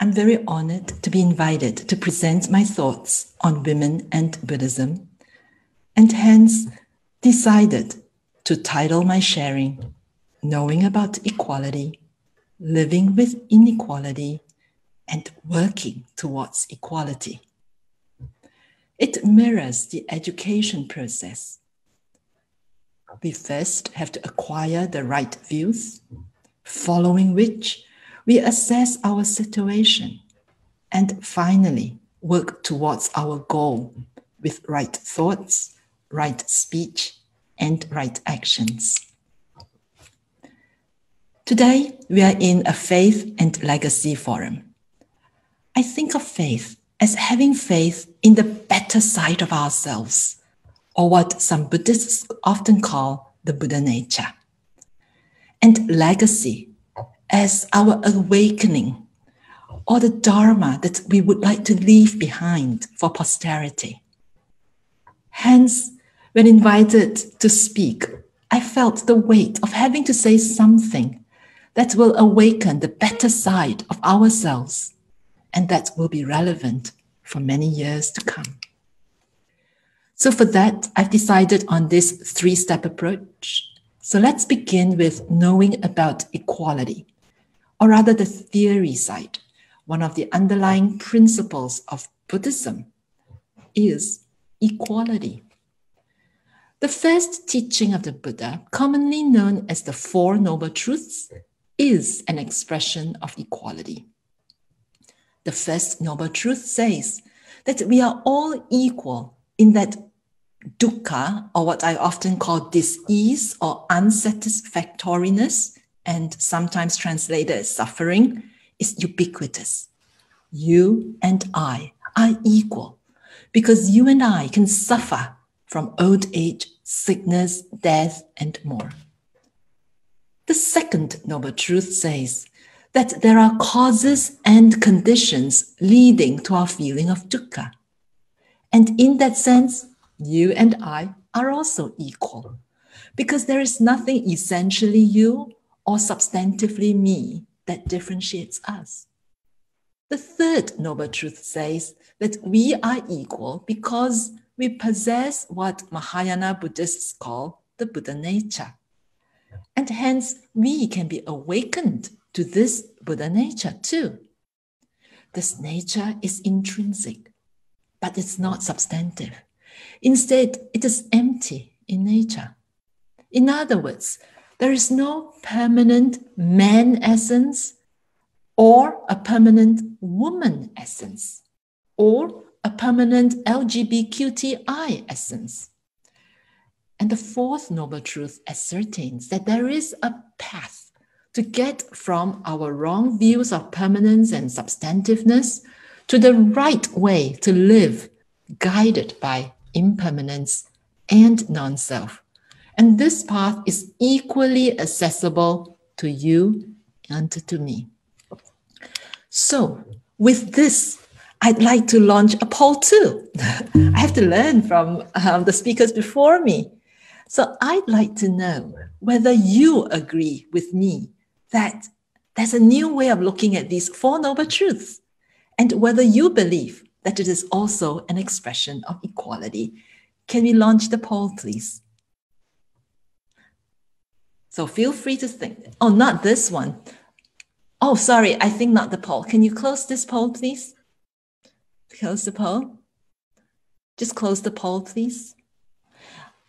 I'm very honored to be invited to present my thoughts on women and Buddhism, and hence decided to title my sharing, Knowing About Equality, Living with Inequality, and Working Towards Equality. It mirrors the education process. We first have to acquire the right views, following which we assess our situation and finally work towards our goal with right thoughts, right speech, and right actions. Today, we are in a faith and legacy forum. I think of faith as having faith in the better side of ourselves, or what some Buddhists often call the Buddha nature, and legacy as our awakening, or the Dharma that we would like to leave behind for posterity. Hence, when invited to speak, I felt the weight of having to say something that will awaken the better side of ourselves, and that will be relevant for many years to come. So for that, I've decided on this three-step approach. So let's begin with knowing about equality, or rather the theory side. One of the underlying principles of Buddhism is equality. The first teaching of the Buddha, commonly known as the Four Noble Truths, is an expression of equality. The first Noble Truth says that we are all equal in that dukkha, or what I often call dis-ease or unsatisfactoriness, and sometimes translated as suffering, is ubiquitous. You and I are equal because you and I can suffer from old age, sickness, death, and more. The second Noble Truth says that there are causes and conditions leading to our feeling of dukkha. And in that sense, you and I are also equal, because there is nothing essentially you or substantively me that differentiates us. The third Noble Truth says that we are equal because we possess what Mahayana Buddhists call the Buddha nature. And hence, we can be awakened to this Buddha nature too. This nature is intrinsic, but it's not substantive. Instead, it is empty in nature. In other words, there is no permanent man essence or a permanent woman essence or a permanent LGBTQI essence. And the fourth Noble Truth ascertains that there is a path to get from our wrong views of permanence and substantiveness to the right way to live, guided by impermanence and non-self. And this path is equally accessible to you and to me. So with this, I'd like to launch a poll too. I have to learn from the speakers before me. So I'd like to know whether you agree with me that there's a new way of looking at these Four Noble Truths, and whether you believe that it is also an expression of equality. Can we launch the poll, please? So feel free to think. Oh, not this one. Oh, sorry, I think not the poll. Can you close this poll, please? Close the poll. Just close the poll, please.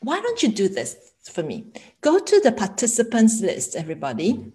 Why don't you do this for me? Go to the participants list, everybody.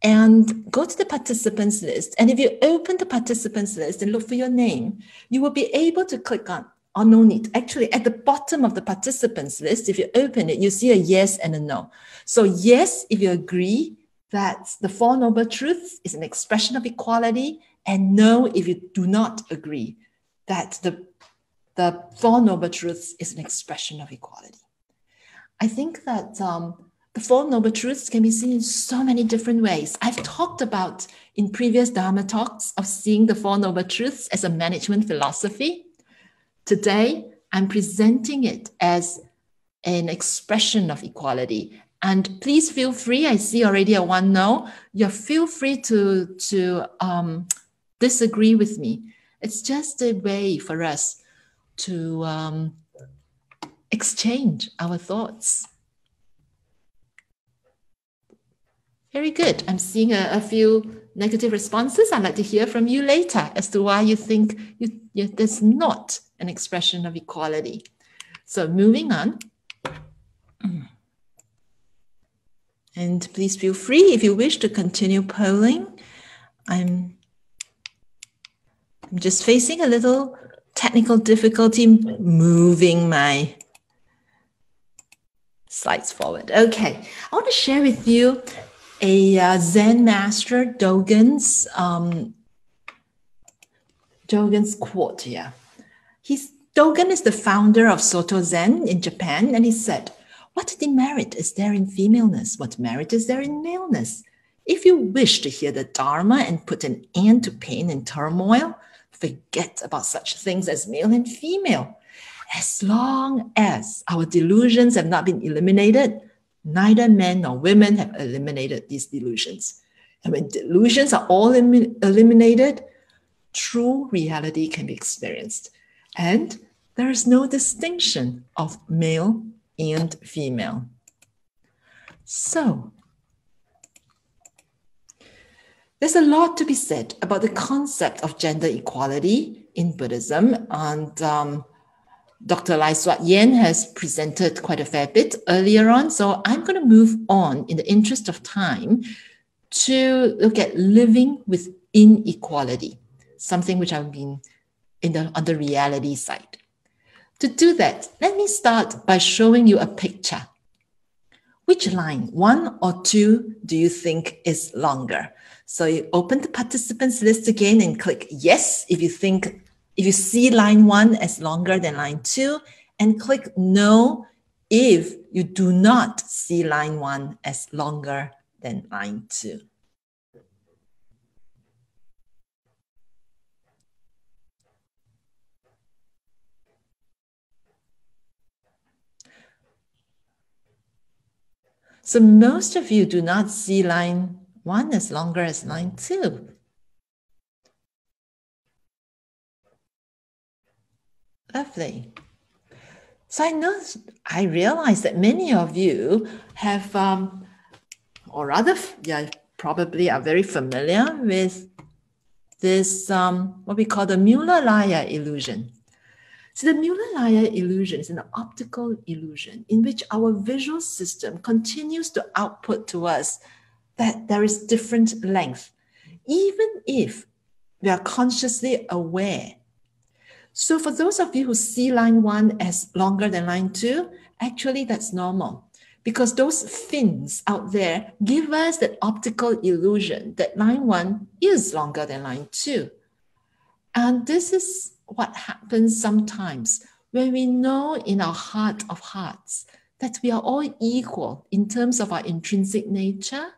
And go to the participants list. And if you open the participants list and look for your name, you will be able to click on, or no need. Actually, at the bottom of the participants list, if you open it, you see a yes and a no. So yes, if you agree that the Four Noble Truths is an expression of equality, and no, if you do not agree that the Four Noble Truths is an expression of equality. I think that the Four Noble Truths can be seen in so many different ways. I've talked about in previous Dharma talks of seeing the Four Noble Truths as a management philosophy. Today, I'm presenting it as an expression of equality. And please feel free, I see already a one no, you feel free to disagree with me. It's just a way for us to exchange our thoughts. Very good. I'm seeing a few negative responses. I'd like to hear from you later as to why you think there's not an expression of equality. So moving on. And please feel free if you wish to continue polling. I'm just facing a little technical difficulty moving my slides forward. Okay, I want to share with you a Zen master, Dogen's quote here. Dogen is the founder of Soto Zen in Japan, and he said, "What demerit is there in femaleness? What merit is there in maleness? If you wish to hear the Dharma and put an end to pain and turmoil, forget about such things as male and female. As long as our delusions have not been eliminated, neither men nor women have eliminated these delusions. And when delusions are all eliminated, true reality can be experienced. And there is no distinction of male and female." So, there's a lot to be said about the concept of gender equality in Buddhism, and Dr. Lai Suat Yen has presented quite a fair bit earlier on, so I'm going to move on in the interest of time to look at living with inequality, something which I've been on the reality side. To do that, let me start by showing you a picture. Which line, one or two, do you think is longer? So you open the participants list again and click yes if you see line one as longer than line two, and click no if you do not see line one as longer than line two. So most of you do not see line one is longer as line two. Lovely. So I realize that many of you have, probably are very familiar with this, what we call the Müller-Lyer illusion. So the Müller-Lyer illusion is an optical illusion in which our visual system continues to output to us that there is different length, even if we are consciously aware. So for those of you who see line one as longer than line two, actually that's normal, because those fins out there give us that optical illusion that line one is longer than line two. And this is what happens sometimes when we know in our heart of hearts that we are all equal in terms of our intrinsic nature,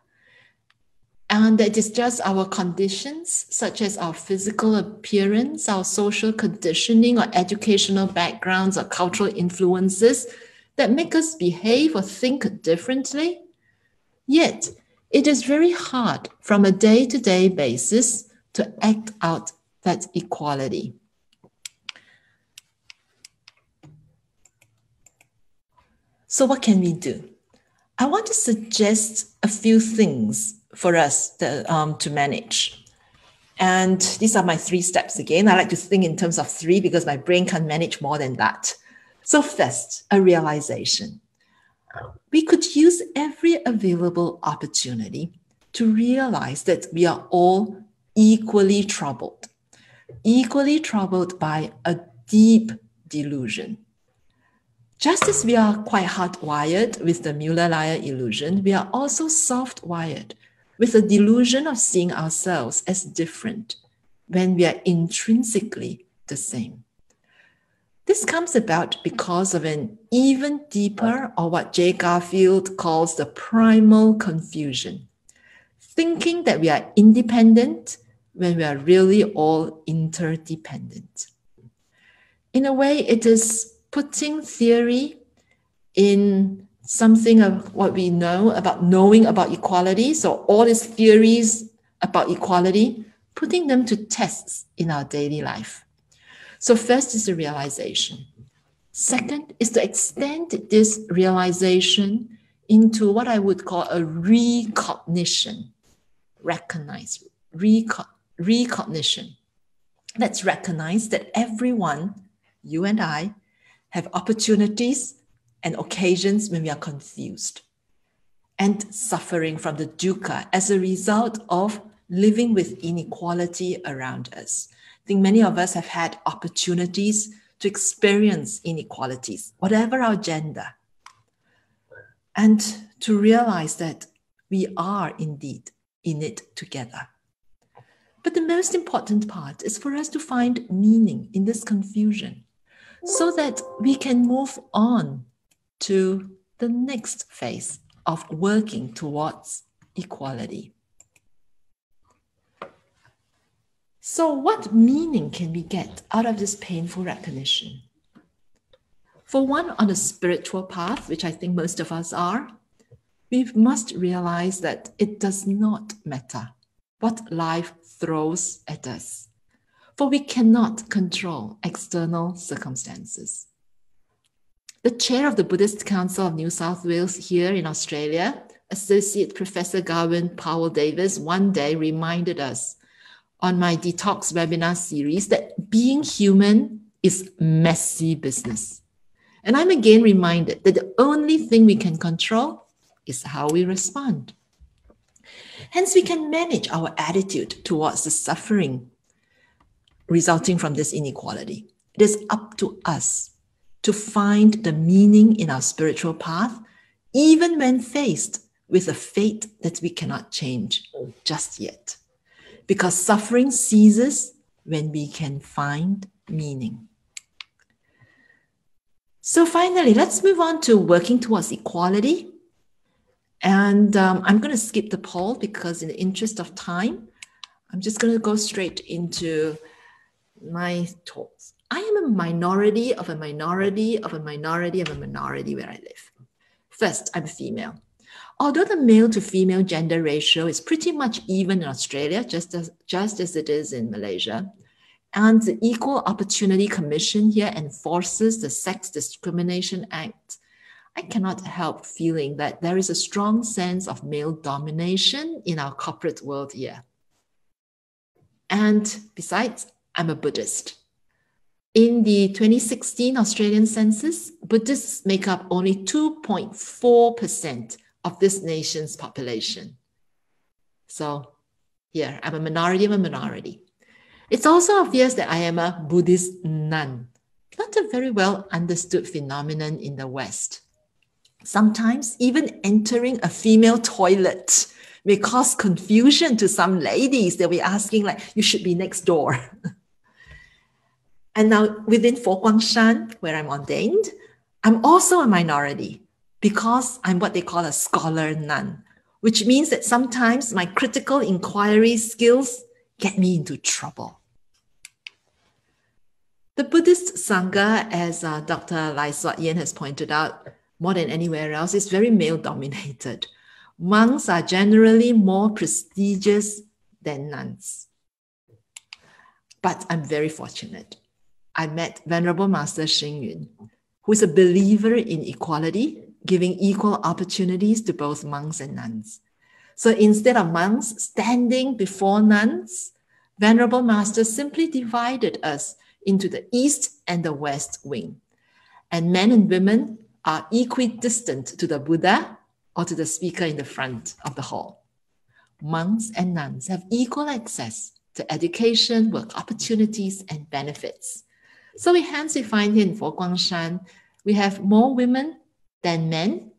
and that it's just our conditions, such as our physical appearance, our social conditioning, or educational backgrounds, or cultural influences that make us behave or think differently. Yet, it is very hard from a day-to-day basis to act out that equality. So what can we do? I want to suggest a few things for us to manage. And these are my three steps again. I like to think in terms of three because my brain can't manage more than that. So first, a realization. We could use every available opportunity to realize that we are all equally troubled by a deep delusion. Just as we are quite hardwired with the Müller-Lyer illusion, we are also soft-wired with the delusion of seeing ourselves as different when we are intrinsically the same. This comes about because of an even deeper, or what Jay Garfield calls the primal confusion, thinking that we are independent when we are really all interdependent. In a way, it is putting theory in something of what we know about knowing about equality. So all these theories about equality, putting them to tests in our daily life. So first is the realization. Second is to extend this realization into what I would call a recognition. Recognize, recognition. Let's recognize that everyone, you and I, have opportunities and occasions when we are confused and suffering from the dukkha as a result of living with inequality around us. I think many of us have had opportunities to experience inequalities, whatever our gender, and to realize that we are indeed in it together. But the most important part is for us to find meaning in this confusion so that we can move on to the next phase of working towards equality. So what meaning can we get out of this painful recognition? For one, on a spiritual path, which I think most of us are, we must realize that it does not matter what life throws at us, for we cannot control external circumstances. The chair of the Buddhist Council of New South Wales here in Australia, Associate Professor Garvin Powell Davis, one day reminded us on my detox webinar series that being human is messy business. And I'm again reminded that the only thing we can control is how we respond. Hence, we can manage our attitude towards the suffering resulting from this inequality. It is up to us to find the meaning in our spiritual path, even when faced with a fate that we cannot change just yet. Because suffering ceases when we can find meaning. So finally, let's move on to working towards equality. And I'm going to skip the poll because in the interest of time, I'm just going to go straight into my talks. I am a minority of a minority of a minority of a minority where I live. First, I'm female. Although the male to female gender ratio is pretty much even in Australia, just as it is in Malaysia, and the Equal Opportunity Commission here enforces the Sex Discrimination Act, I cannot help feeling that there is a strong sense of male domination in our corporate world here. And besides, I'm a Buddhist. In the 2016 Australian census, Buddhists make up only 2.4% of this nation's population. So here, I'm a minority of a minority. It's also obvious that I am a Buddhist nun, not a very well understood phenomenon in the West. Sometimes even entering a female toilet may cause confusion to some ladies. They'll be asking like, you should be next door. And now within Fo Guang Shan, where I'm ordained, I'm also a minority, because I'm what they call a scholar nun, which means that sometimes my critical inquiry skills get me into trouble. The Buddhist Sangha, as Dr. Lai Swat Yen has pointed out, more than anywhere else, is very male-dominated. Monks are generally more prestigious than nuns. But I'm very fortunate. I met Venerable Master Xing Yun, who is a believer in equality, giving equal opportunities to both monks and nuns. So instead of monks standing before nuns, Venerable Master simply divided us into the East and the West wing. And men and women are equidistant to the Buddha or to the speaker in the front of the hall. Monks and nuns have equal access to education, work opportunities, and benefits. So hence we find here in Fo Guang Shan, we have more women than men,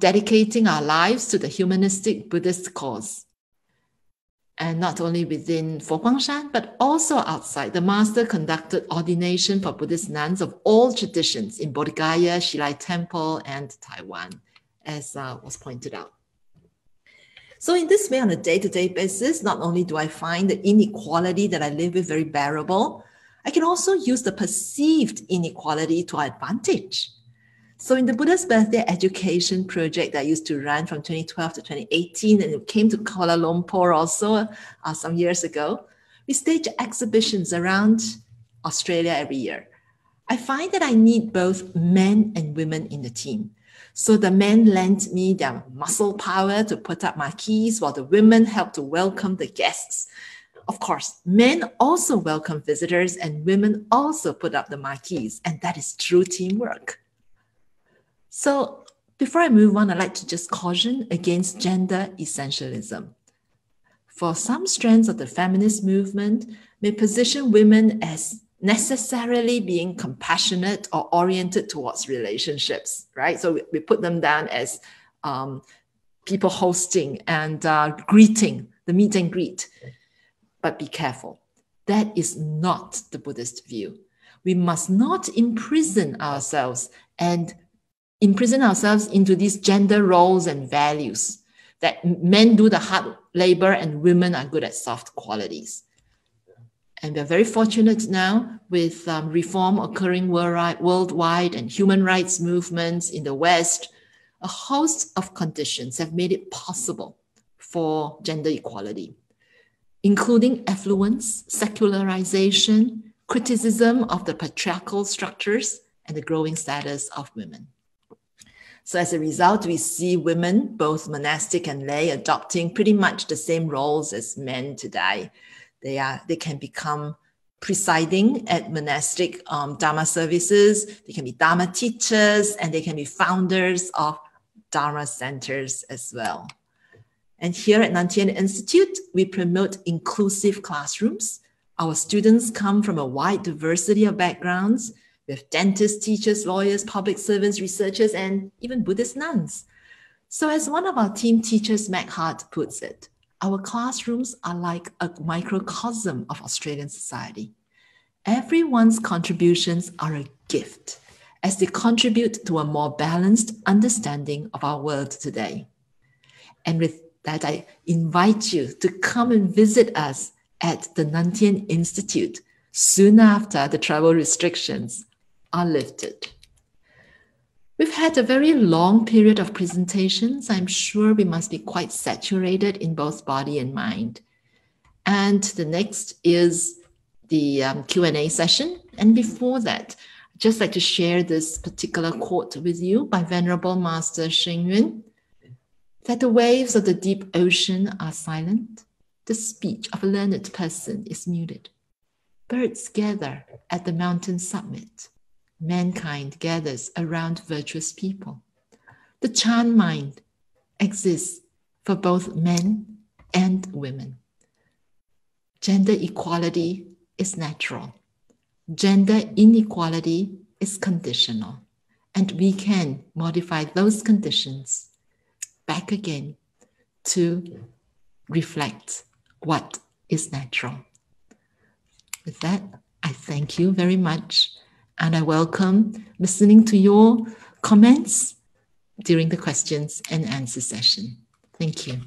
dedicating our lives to the humanistic Buddhist cause. And not only within Fo Guang Shan, but also outside, the master conducted ordination for Buddhist nuns of all traditions in Bodhgaya, Shilai Temple, and Taiwan, as was pointed out. So in this way, on a day-to-day basis, not only do I find the inequality that I live with very bearable, I can also use the perceived inequality to our advantage. So in the Buddha's Birthday Education Project that I used to run from 2012 to 2018, and it came to Kuala Lumpur also some years ago, we stage exhibitions around Australia every year. I find that I need both men and women in the team. So the men lent me their muscle power to put up marquees, while the women helped to welcome the guests. Of course, men also welcome visitors and women also put up the marquees, and that is true teamwork. So before I move on, I'd like to just caution against gender essentialism. For some strands of the feminist movement may position women as necessarily being compassionate or oriented towards relationships, right? So we put them down as people hosting and greeting, the meet and greet. But be careful. That is not the Buddhist view. We must not imprison ourselves and imprison ourselves into these gender roles and values that men do the hard labor and women are good at soft qualities. And we're very fortunate now with reform occurring worldwide and human rights movements in the West, a host of conditions have made it possible for gender equality, including affluence, secularization, criticism of the patriarchal structures, and the growing status of women. So as a result, we see women, both monastic and lay, adopting pretty much the same roles as men today. They can become presiding at monastic Dharma services, they can be Dharma teachers, and they can be founders of Dharma centers as well. And here at Nantian Institute, we promote inclusive classrooms. Our students come from a wide diversity of backgrounds. We have dentists, teachers, lawyers, public servants, researchers, and even Buddhist nuns. So as one of our team teachers, Meg Hart, puts it, our classrooms are like a microcosm of Australian society. Everyone's contributions are a gift as they contribute to a more balanced understanding of our world today. And with that, I invite you to come and visit us at the Nantian Institute soon after the travel restrictions are lifted. We've had a very long period of presentations. I'm sure we must be quite saturated in both body and mind. And the next is the Q&A session. And before that, I'd just like to share this particular quote with you by Venerable Master Xing Yun, that the waves of the deep ocean are silent. The speech of a learned person is muted. Birds gather at the mountain summit. Mankind gathers around virtuous people. The Chan mind exists for both men and women. Gender equality is natural. Gender inequality is conditional. And we can modify those conditions back again to reflect what is natural. With that, I thank you very much. And I welcome listening to your comments during the questions and answer session. Thank you.